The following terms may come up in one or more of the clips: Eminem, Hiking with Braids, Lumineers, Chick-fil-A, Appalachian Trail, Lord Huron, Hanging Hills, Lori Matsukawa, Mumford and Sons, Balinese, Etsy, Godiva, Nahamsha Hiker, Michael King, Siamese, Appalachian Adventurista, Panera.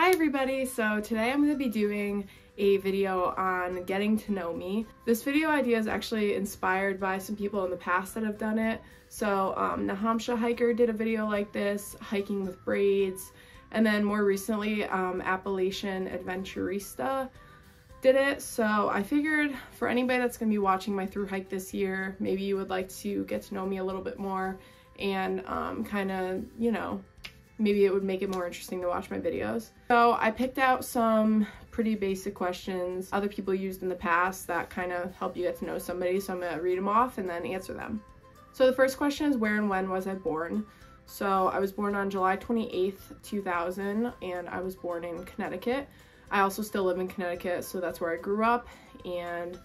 Hi everybody, so today I'm going to be doing a video on getting to know me. This video idea is actually inspired by some people in the past that have done it. So Nahamsha Hiker did a video like this, Hiking with Braids, and then more recently Appalachian Adventurista did it. So I figured for anybody that's going to be watching my through hike this year, maybe you would like to get to know me a little bit more and kind of, you know, maybe it would make it more interesting to watch my videos. So I picked out some pretty basic questions other people used in the past that kind of help you get to know somebody. So I'm gonna read them off and then answer them. So the first question is, where and when was I born? So I was born on July 28th, 2000, and I was born in Connecticut. I also still live in Connecticut, so that's where I grew up. And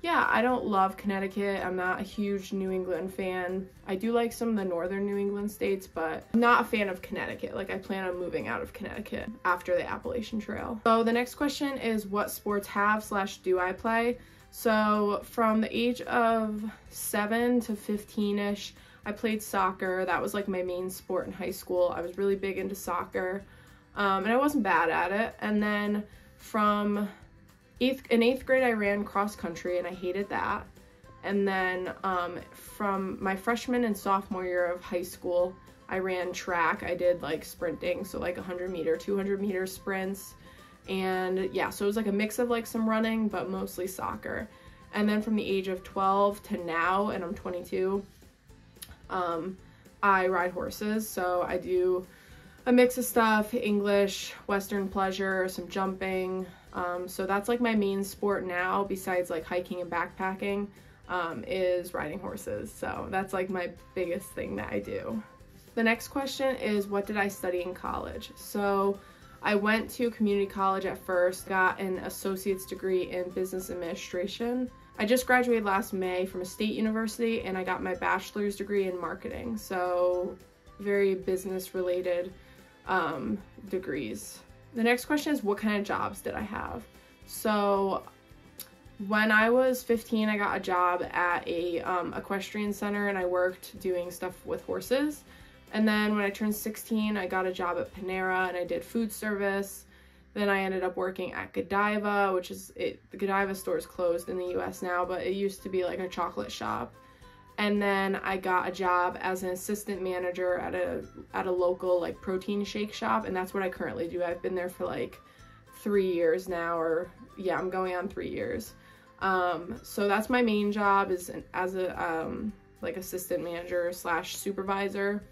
yeah, I don't love Connecticut. I'm not a huge New England fan. I do like some of the northern New England states, but I'm not a fan of Connecticut. Like, I plan on moving out of Connecticut after the Appalachian Trail. So the next question is, what sports have/do I play? So from the age of 7 to 15-ish, I played soccer. That was like my main sport in high school. I was really big into soccer, and I wasn't bad at it. And then from in eighth grade, I ran cross country and I hated that. And then from my freshman and sophomore year of high school, I ran track. I did like sprinting, so like 100 meter, 200 meter sprints. And yeah, so it was like a mix of like some running, but mostly soccer. And then from the age of 12 to now, and I'm 22, I ride horses. So I do a mix of stuff, English, Western pleasure, some jumping. So that's like my main sport now, besides like hiking and backpacking, is riding horses. So that's like my biggest thing that I do. The next question is, what did I study in college? So I went to community college at first, got an associate's degree in business administration. I just graduated last May from a state university, and I got my bachelor's degree in marketing. So very business related degrees. The next question is, what kind of jobs did I have? So when I was 15, I got a job at a equestrian center, and I worked doing stuff with horses. And then when I turned 16, I got a job at Panera and I did food service. Then I ended up working at Godiva, which is, the Godiva store is closed in the US now, but it used to be like a chocolate shop. And then I got a job as an assistant manager at a local like protein shake shop, and that's what I currently do. I've been there for like 3 years now, or yeah, I'm going on 3 years. So that's my main job, is as a like assistant manager / supervisor.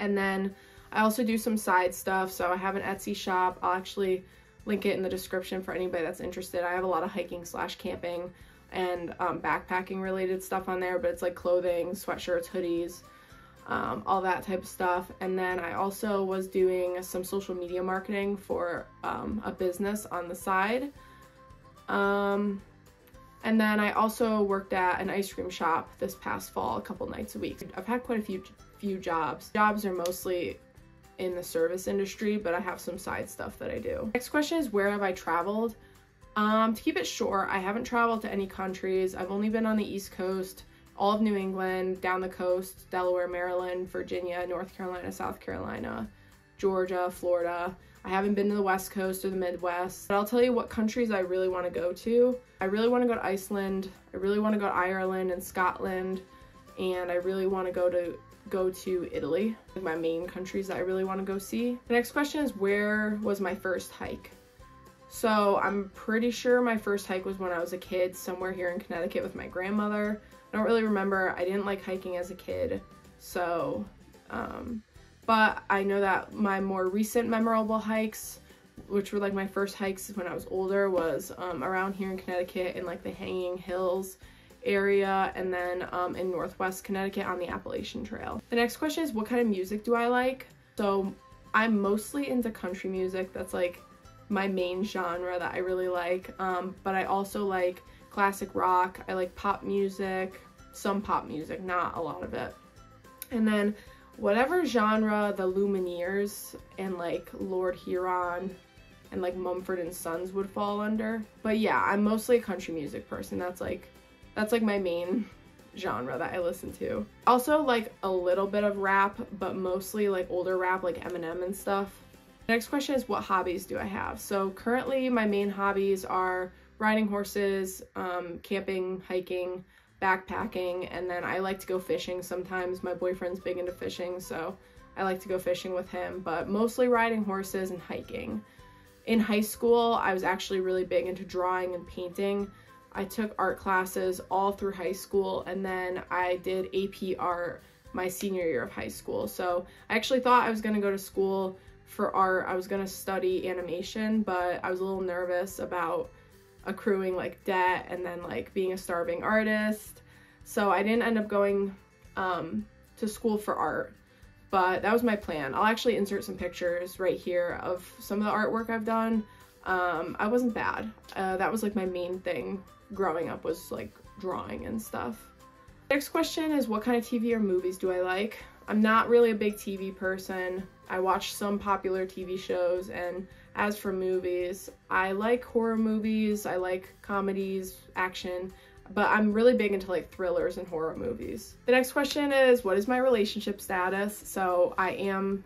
And then I also do some side stuff. So I have an Etsy shop. I'll actually link it in the description for anybody that's interested. I have a lot of hiking / camping and backpacking related stuff on there, but it's like clothing, sweatshirts, hoodies, all that type of stuff. And then I also was doing some social media marketing for a business on the side. And then I also worked at an ice cream shop this past fall, a couple nights a week. I've had quite a few jobs. Jobs are mostly in the service industry, but I have some side stuff that I do. Next question is, where have I traveled? To keep it short, I haven't traveled to any countries. I've only been on the East Coast, all of New England, down the coast, Delaware, Maryland, Virginia, North Carolina, South Carolina, Georgia, Florida. I haven't been to the West Coast or the Midwest, but I'll tell you what countries I really want to go to. I really want to go to Iceland. I really want to go to Ireland and Scotland, and I really want to go to Italy. My main countries that I really want to go see. The next question is, where was my first hike? So I'm pretty sure my first hike was when I was a kid, somewhere here in Connecticut with my grandmother. I don't really remember. I didn't like hiking as a kid. So, but I know that my more recent memorable hikes, which were like my first hikes when I was older, was around here in Connecticut in like the Hanging Hills area, and then in Northwest Connecticut on the Appalachian Trail. The next question is, what kind of music do I like? So I'm mostly into country music. That's like my main genre that I really like, but I also like classic rock. I like pop music, some pop music, not a lot of it. And then whatever genre the Lumineers and like Lord Huron and like Mumford and Sons would fall under. But yeah, I'm mostly a country music person. That's like my main genre that I listen to. Also like a little bit of rap, but mostly like older rap, like Eminem and stuff. Next question is, what hobbies do I have? So currently my main hobbies are riding horses, camping, hiking, backpacking, and then I like to go fishing sometimes. My boyfriend's big into fishing, so I like to go fishing with him, but mostly riding horses and hiking. In high school, I was actually really big into drawing and painting. I took art classes all through high school, and then I did AP art my senior year of high school. So I actually thought I was gonna go to school for art. I was gonna study animation, but I was a little nervous about accruing like debt and then like being a starving artist. So I didn't end up going to school for art, but that was my plan. I'll actually insert some pictures right here of some of the artwork I've done. I wasn't bad. That was like my main thing growing up, was like drawing and stuff. Next question is, what kind of TV or movies do I like? I'm not really a big TV person. I watch some popular TV shows, and as for movies, I like horror movies, I like comedies, action, but I'm really big into like thrillers and horror movies. The next question is, what is my relationship status? So I am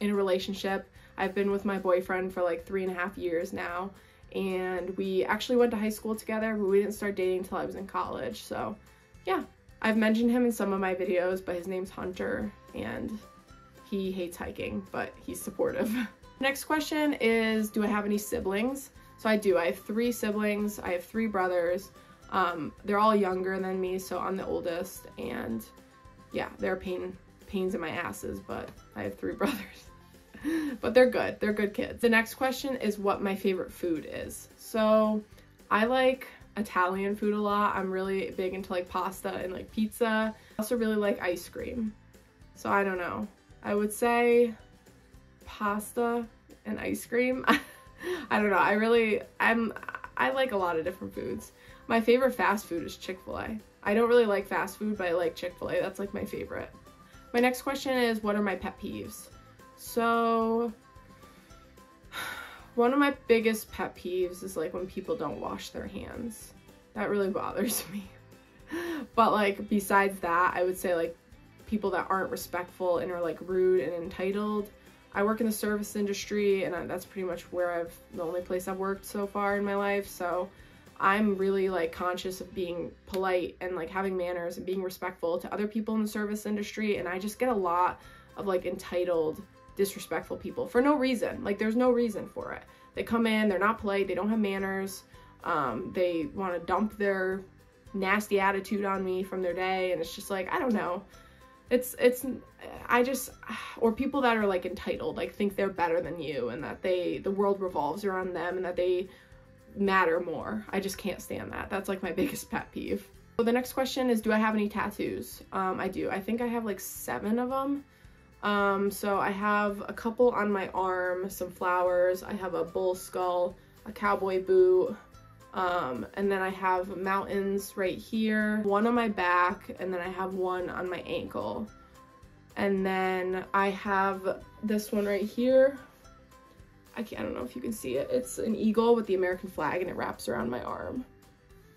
in a relationship. I've been with my boyfriend for like 3.5 years now, and we actually went to high school together, but we didn't start dating until I was in college. So yeah, I've mentioned him in some of my videos, but his name's Hunter, and he hates hiking, but he's supportive. Next question is, do I have any siblings? So I do. I have 3 siblings. I have 3 brothers. They're all younger than me, so I'm the oldest, and yeah, they're pains in my asses, but I have 3 brothers. But they're good. They're good kids. The next question is what my favorite food is. So I like Italian food a lot. I'm really big into like pasta and like pizza. I also really like ice cream. So I don't know. I would say pasta and ice cream. I don't know. I like a lot of different foods. My favorite fast food is Chick-fil-A. I don't really like fast food, but I like Chick-fil-A. That's like my favorite. My next question is, what are my pet peeves? So one of my biggest pet peeves is like when people don't wash their hands. That really bothers me. But like besides that, I would say like people that aren't respectful and are like rude and entitled. I work in the service industry, and that's pretty much where the only place I've worked so far in my life. So I'm really like conscious of being polite and like having manners and being respectful to other people in the service industry. And I just get a lot of like entitled, disrespectful people for no reason. Like there's no reason for it. They come in, they're not polite, they don't have manners. They want to dump their nasty attitude on me from their day. And it's just like, I don't know. Or people that are like entitled, like think they're better than you and that the world revolves around them and that they matter more. I just can't stand that. That's like my biggest pet peeve. So the next question is, do I have any tattoos? I do. I think I have like 7 of them. So I have a couple on my arm, some flowers, I have a bull skull, a cowboy boot, and then I have mountains right here, one on my back, and then I have one on my ankle. And then I have this one right here. I don't know if you can see it. It's an eagle with the American flag, and it wraps around my arm.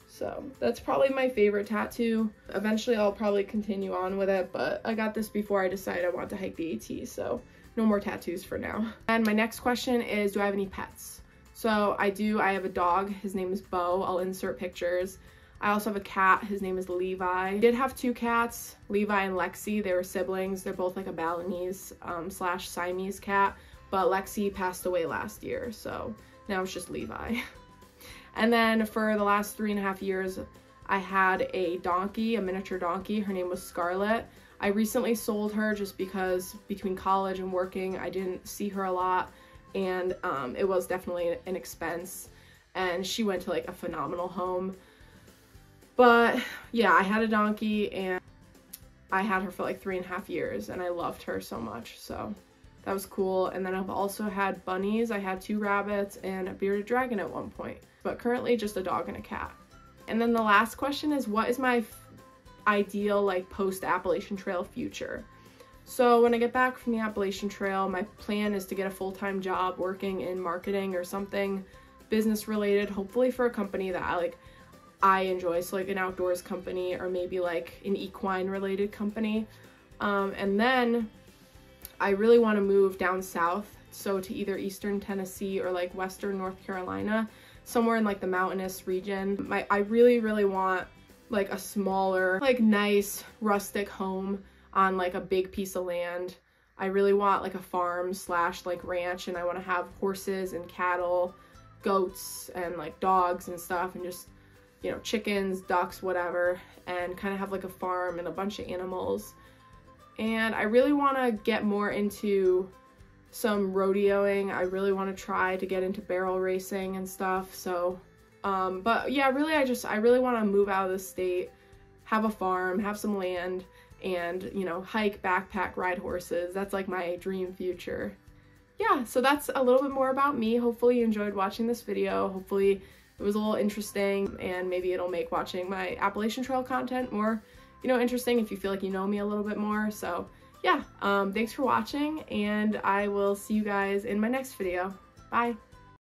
So that's probably my favorite tattoo. Eventually I'll probably continue on with it, but I got this before I decided I wanted to hike the AT, so no more tattoos for now. And my next question is, do I have any pets? So I do. I have a dog. His name is Bo. I'll insert pictures. I also have a cat. His name is Levi. I did have 2 cats, Levi and Lexi. They were siblings. They're both like a Balinese / Siamese cat, but Lexi passed away last year, so now it's just Levi. And then for the last 3.5 years, I had a donkey, a miniature donkey. Her name was Scarlet. I recently sold her just because between college and working, I didn't see her a lot. And it was definitely an expense, and she went to like a phenomenal home. But yeah, I had a donkey and I had her for like 3.5 years, and I loved her so much, so that was cool. And then I've also had bunnies. I had 2 rabbits and a bearded dragon at one point, but currently just a dog and a cat. And then the last question is, what is my ideal like post Appalachian Trail future? So when I get back from the Appalachian Trail, my plan is to get a full-time job working in marketing or something business related, hopefully for a company that I enjoy. So like an outdoors company, or maybe like an equine related company. And then I really want to move down south so to either eastern Tennessee or like western North Carolina, somewhere in like the mountainous region. I really, really want like a smaller, like nice rustic home on like a big piece of land. I really want like a farm slash like ranch, and I want to have horses and cattle, goats and like dogs and stuff, and just, you know, chickens, ducks, whatever, and kind of have like a farm and a bunch of animals. And I really want to get more into some rodeoing. I really want to try to get into barrel racing and stuff. So, but yeah, really, I really want to move out of the state, have a farm, have some land, and, you know, hike, backpack, ride horses. That's like my dream future. Yeah, so that's a little bit more about me. Hopefully you enjoyed watching this video. Hopefully it was a little interesting, and maybe it'll make watching my Appalachian Trail content more, you know, interesting if you feel like you know me a little bit more. So yeah, thanks for watching, and I will see you guys in my next video. Bye.